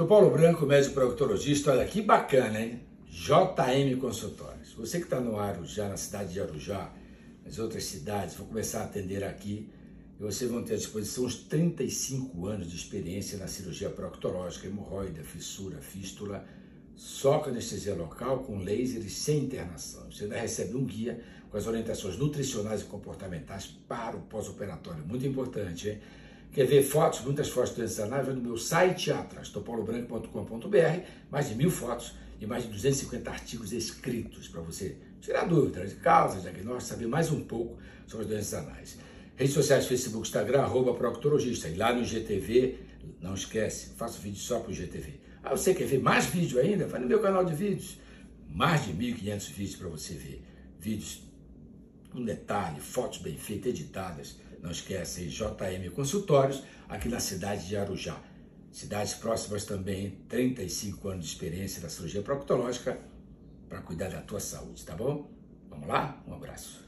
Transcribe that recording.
Dr Paulo Branco, médico proctologista. Olha que bacana, hein? JM Consultórios. Você que está no Arujá, na cidade de Arujá, nas outras cidades, vou começar a atender aqui e vocês vão ter à disposição uns 35 anos de experiência na cirurgia proctológica, hemorroida, fissura, fístula, só com anestesia local, com laser e sem internação. Você ainda recebe um guia com as orientações nutricionais e comportamentais para o pós-operatório. Muito importante, hein? Quer ver fotos? Muitas fotos do vai no meu site atrás, topolobranco.com.br, mais de 1.000 fotos e mais de 250 artigos escritos para você tirar dúvidas de causas, diagnóstico, saber mais um pouco sobre as doenças anais. Redes sociais, Facebook, Instagram, @proctologista. E lá no GTV, não esquece, eu faço vídeo só para o GTV. Ah, você quer ver mais vídeo ainda? Vai no meu canal de vídeos. Mais de 1.500 vídeos para você ver. Vídeos com detalhe, fotos bem feitas, editadas. Não esquece, JM Consultórios, aqui na cidade de Arujá. Cidades próximas também, 35 anos de experiência na cirurgia proctológica para cuidar da tua saúde, tá bom? Vamos lá? Um abraço.